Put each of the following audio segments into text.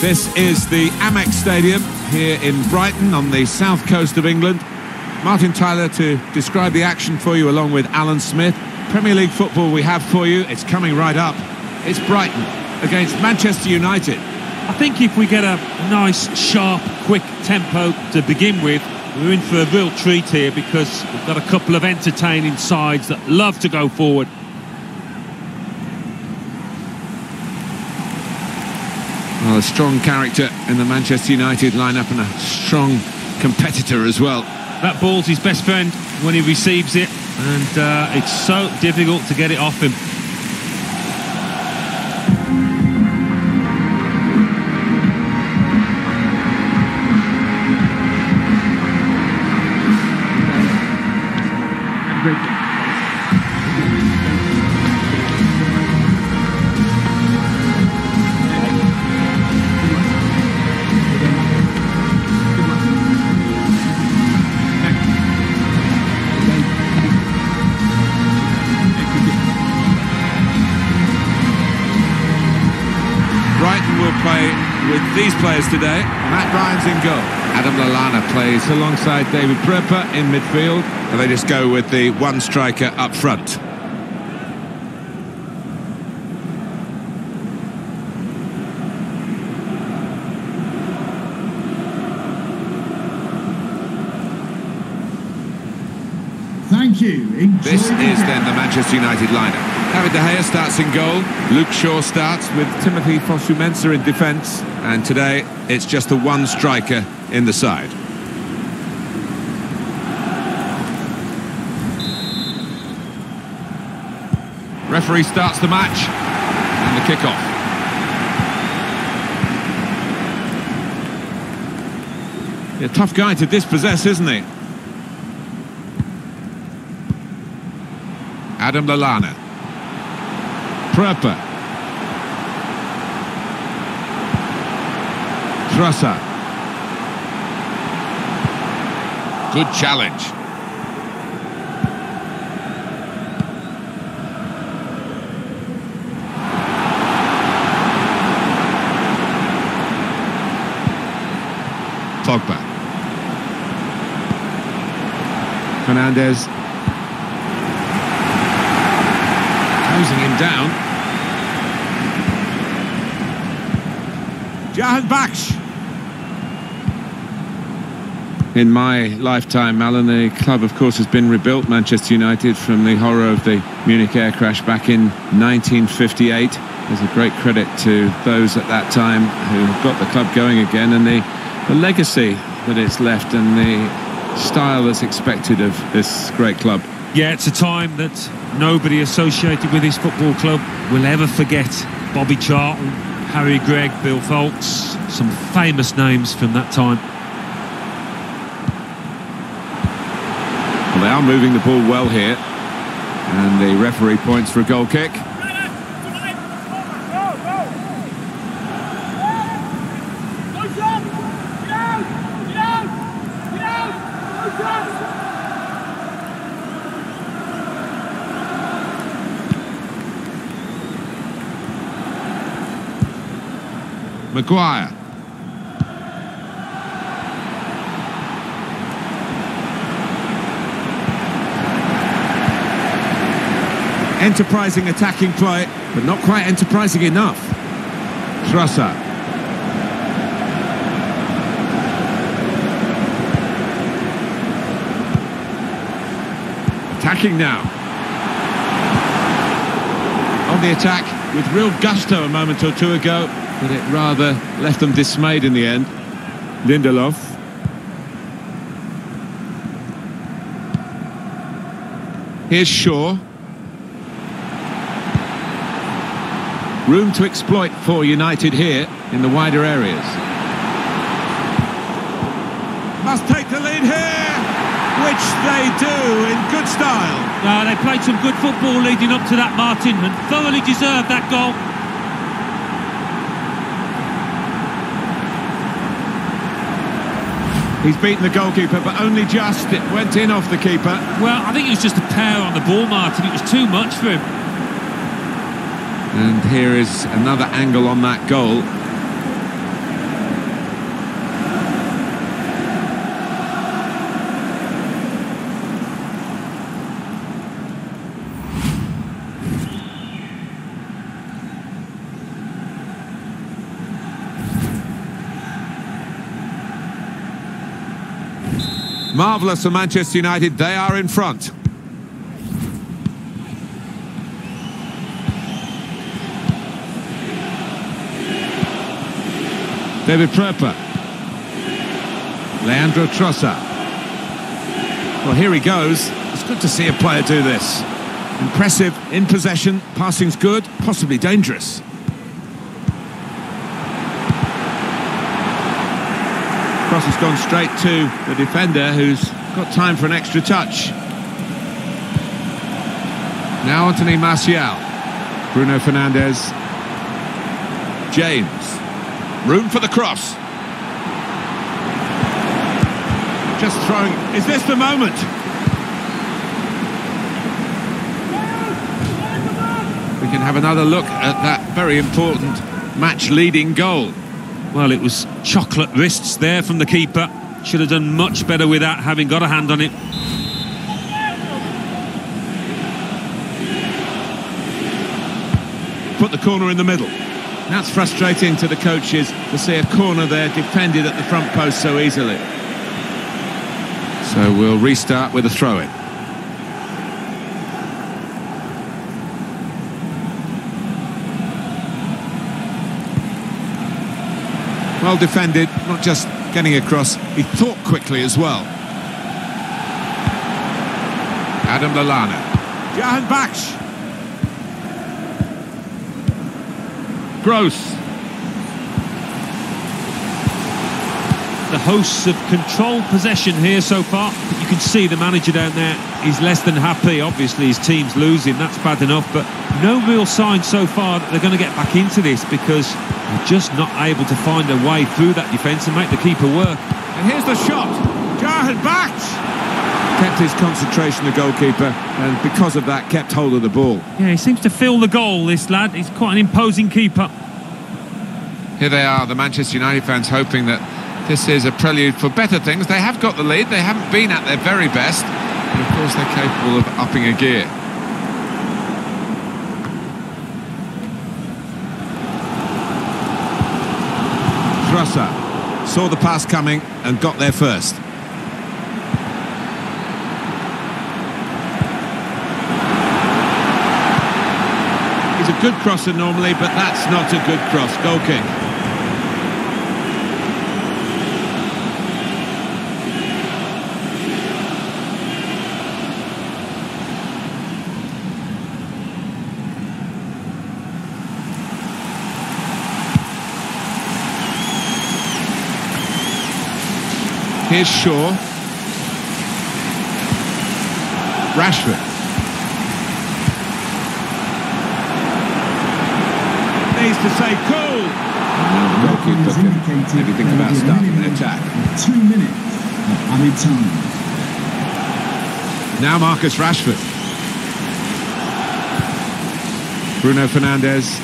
This is the Amex Stadium here in Brighton on the south coast of England. Martin Tyler to describe the action for you along with Alan Smith. Premier League football we have for you. It's coming right up. It's Brighton against Manchester United. I think if we get a nice, sharp, quick tempo to begin with, we're in for a real treat here because we've got a couple of entertaining sides that love to go forward. Well, a strong character in the Manchester United lineup and a strong competitor as well. That ball's his best friend when he receives it, and it's so difficult to get it off him. These players today, Matt Ryan's in goal. Adam Lallana plays alongside Davy Pröpper in midfield, and they just go with the one striker up front. Thank you. This is then the Manchester United lineup. David De Gea starts in goal. Luke Shaw starts with Timothy Fosu-Mensah in defence. And today, it's just the one striker in the side. Referee starts the match. And the kick-off. A tough guy to dispossess, isn't he? Adam Lallana. Pröpper. Trossard. Good challenge. Pogba. Fernandes. Closing him down. Jahanbakhsh. In my lifetime, Alan, the club, of course, has been rebuilt, Manchester United, from the horror of the Munich air crash back in 1958. There's a great credit to those at that time who got the club going again, and the legacy that it's left and the style that's expected of this great club. Yeah, it's a time that nobody associated with this football club will ever forget. Bobby Charlton, Harry Gregg, Bill Foulkes, some famous names from that time. Well, they are moving the ball well here, and the referee points for a goal kick. Maguire. Enterprising attacking play, but not quite enterprising enough. Trossard. Attacking now. On the attack with real gusto a moment or two ago, but it rather left them dismayed in the end. Lindelof. Here's Shaw. Room to exploit for United here in the wider areas. Must take the lead here, which they do in good style. No, they played some good football leading up to that, Martin, and thoroughly deserved that goal. He's beaten the goalkeeper, but only just. It went in off the keeper. Well, I think it was just a power on the ball, Martin. It was too much for him. And here is another angle on that goal. Marvellous for Manchester United, they are in front. Davy Pröpper. Leandro Trossard. Well, here he goes. It's good to see a player do this. Impressive, in possession, passing's good, possibly dangerous. Cross has gone straight to the defender, who's got time for an extra touch. Now Anthony Martial. Bruno Fernandes. James. Room for the cross. Just throwing. Is this the moment? We can have another look at that very important match-leading goal. Well, it was chocolate wrists there from the keeper. Should have done much better with that, having got a hand on it. Put the corner in the middle. That's frustrating to the coaches to see a corner there defended at the front post so easily. So we'll restart with a throw-in. Well defended, not just getting across, he thought quickly as well. Adam Lallana. Jahanbakhsh. Gross. The hosts of controlled possession here so far. You can see the manager down there, he's less than happy. Obviously his team's losing, that's bad enough, but no real sign so far that they're going to get back into this, because they're just not able to find a way through that defence and make the keeper work. And here's the shot. Jahanbakhsh. Kept his concentration, the goalkeeper, and because of that, kept hold of the ball. Yeah, he seems to fill the goal, this lad. He's quite an imposing keeper. Here they are, the Manchester United fans, hoping that this is a prelude for better things. They have got the lead, they haven't been at their very best, and of course they're capable of upping a gear. Trossard saw the pass coming and got there first. A good crosser normally, but that's not a good cross. Goal kick. Here's Shaw. Rashford. To say cool. Maybe think about starting an attack. 2 minutes added time. Now Marcus Rashford. Bruno Fernandes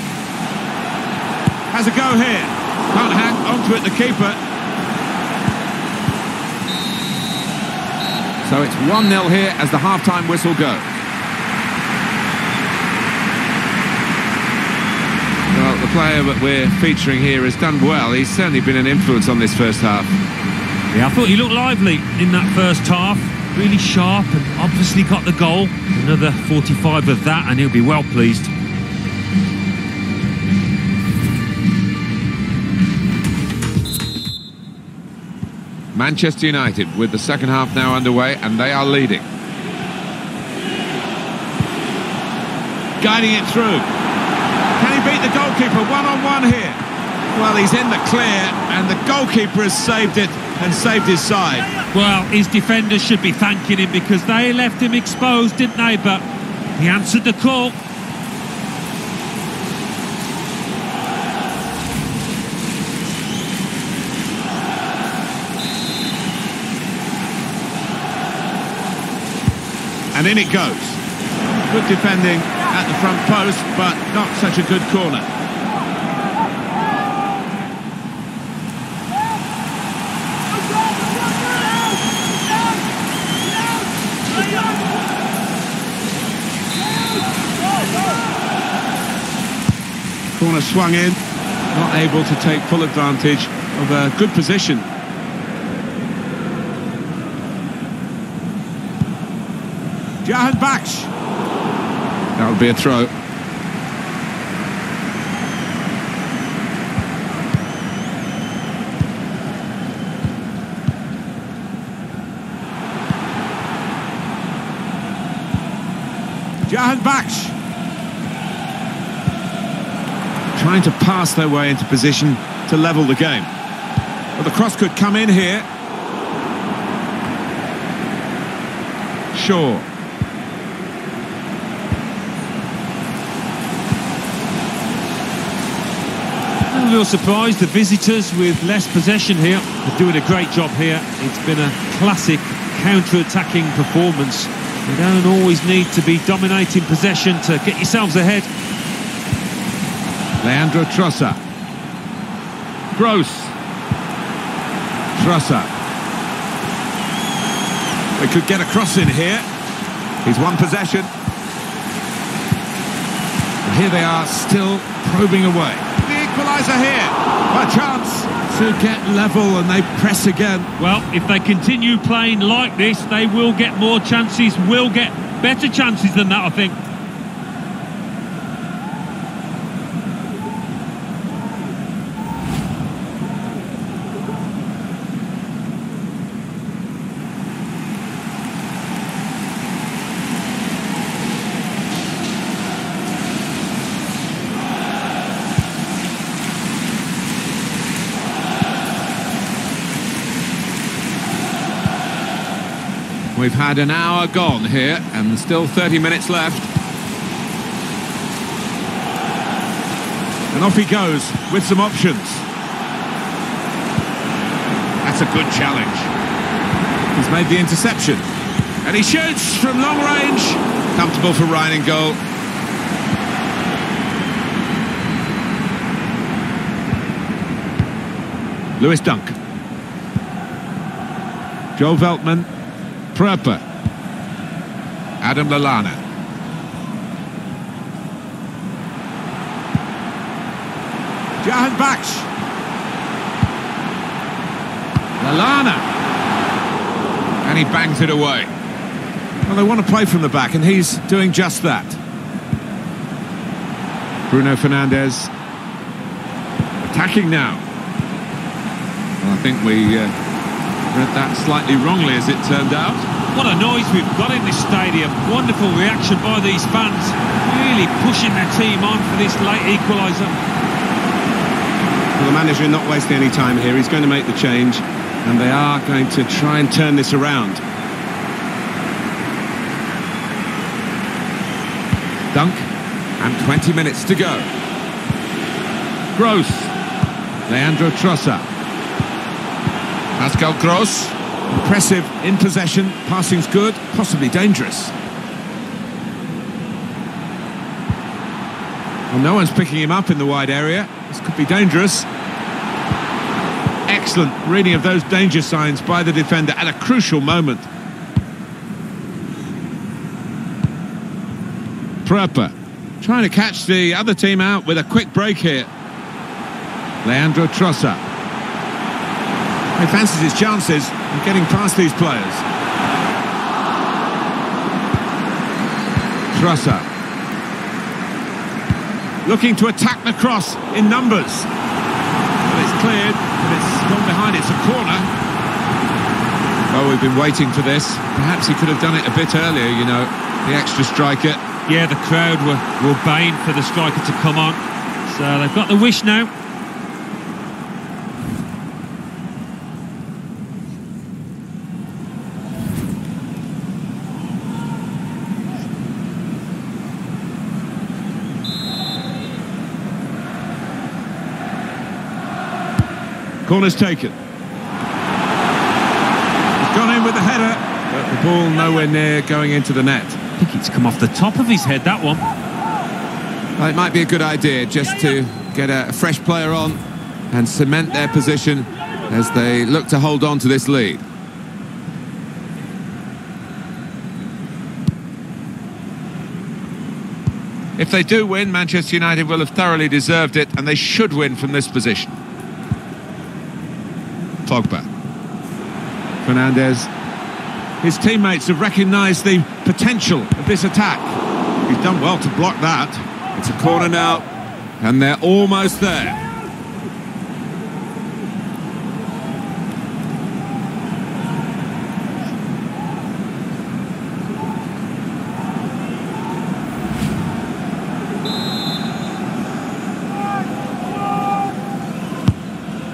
has a go here. Can't hang onto it, the keeper. So it's 1-0 here as the half-time whistle goes. The player that we're featuring here has done well. He's certainly been an influence on this first half. Yeah, I thought he looked lively in that first half. Really sharp and obviously got the goal. Another 45 of that and he'll be well pleased. Manchester United with the second half now underway and they are leading. Guiding it through. Can he beat the goalkeeper one-on-one here? Well, he's in the clear, and the goalkeeper has saved it and saved his side. Well, his defenders should be thanking him because they left him exposed, didn't they? But he answered the call. And in it goes. Good defending at the front post, but not such a good corner. Corner swung in, not able to take full advantage of a good position. Jahanbakhsh. That would be a throw. Jahanbakhsh. Trying to pass their way into position to level the game. Well, the cross could come in here. Shaw. No real surprise, the visitors with less possession here are doing a great job here. It's been a classic counter-attacking performance. You don't always need to be dominating possession to get yourselves ahead. Leandro Trossard. Gross. Trossard. They could get a cross in here. He's won possession. And here they are, still probing away. The equaliser here. A chance to get level, and they press again. Well, if they continue playing like this, they will get more chances, will get better chances than that, I think. We've had an hour gone here, and still 30 minutes left. And off he goes with some options. That's a good challenge. He's made the interception. And he shoots from long range. Comfortable for Ryan in goal. Lewis Dunk. Joel Veltman. Pröpper. Adam Lallana. Jahanbakhsh. Lallana. And he bangs it away. Well, they want to play from the back, and he's doing just that. Bruno Fernandes. Attacking now. Well, I think we... read that slightly wrongly as it turned out. What a noise we've got in this stadium. Wonderful reaction by these fans. Really pushing their team on for this late equaliser. Well, the manager not wasting any time here. He's going to make the change, and they are going to try and turn this around. Dunk, and 20 minutes to go. Gross. Leandro Trossard. Pascal Gross, impressive in possession, passing's good, possibly dangerous. Well, no one's picking him up in the wide area. This could be dangerous. Excellent reading of those danger signs by the defender at a crucial moment. Pröpper trying to catch the other team out with a quick break here. Leandro Trossard. He fancies his chances of getting past these players. Trossard. Looking to attack the cross in numbers. Well, it's cleared, but it's gone behind. It's a corner. Well, we've been waiting for this. Perhaps he could have done it a bit earlier, you know, the extra striker. Yeah, the crowd were baying for the striker to come on. So they've got the wish now. Corner's taken. He's gone in with the header, but the ball nowhere near going into the net. I think it's come off the top of his head, that one. Well, it might be a good idea just to get a fresh player on and cement their position as they look to hold on to this lead. If they do win, Manchester United will have thoroughly deserved it, and they should win from this position. Pogba. Fernandes. His teammates have recognised the potential of this attack. He's done well to block that. It's a corner now, and they're almost there.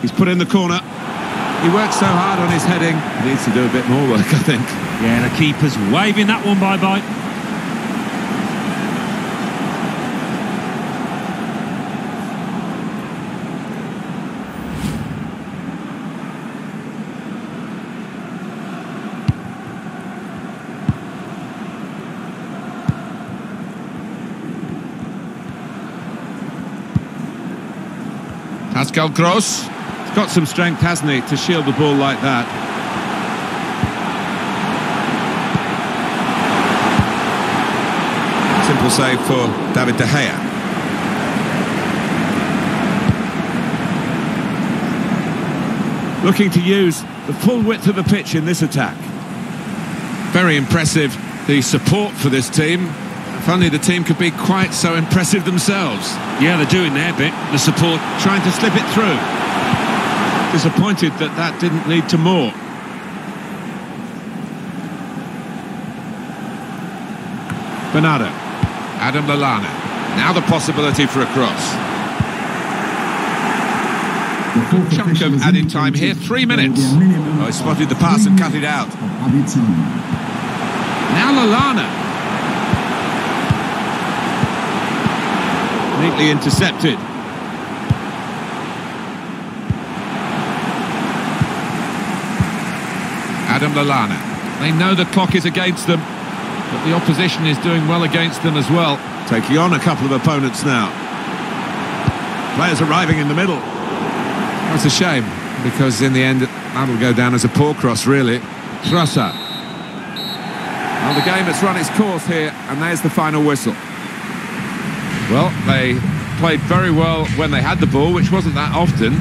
He's put in the corner. He worked so hard on his heading. He needs to do a bit more work, I think. Yeah, the keeper's waving that one bye-bye. Pascal Gross. Got some strength, hasn't he, to shield the ball like that. Simple save for David De Gea. Looking to use the full width of the pitch in this attack. Very impressive, the support for this team. If only the team could be quite so impressive themselves. Yeah, they're doing their bit, the support, trying to slip it through. Disappointed that that didn't lead to more. Bernardo. Adam Lallana. Now the possibility for a cross. Good chunk of added time here, 3 minutes. Oh, he spotted the pass and cut it out. Now Lallana. Neatly intercepted. Adam Lallana. They know the clock is against them, but the opposition is doing well against them as well. Taking on a couple of opponents now. Players arriving in the middle. That's a shame, because in the end, that'll go down as a poor cross, really. Trossard. Well, the game has run its course here, and there's the final whistle. Well, they played very well when they had the ball, which wasn't that often.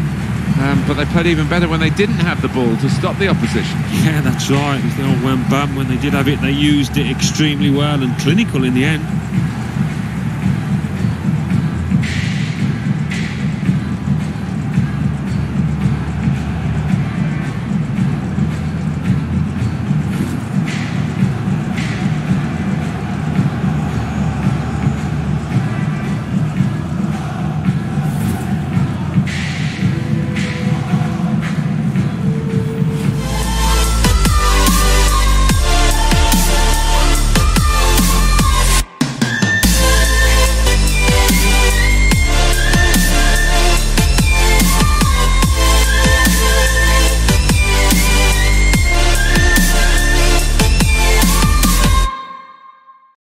But they played even better when they didn't have the ball to stop the opposition. Yeah, that's right. They all went bam when they did have it. They used it extremely well and clinical in the end.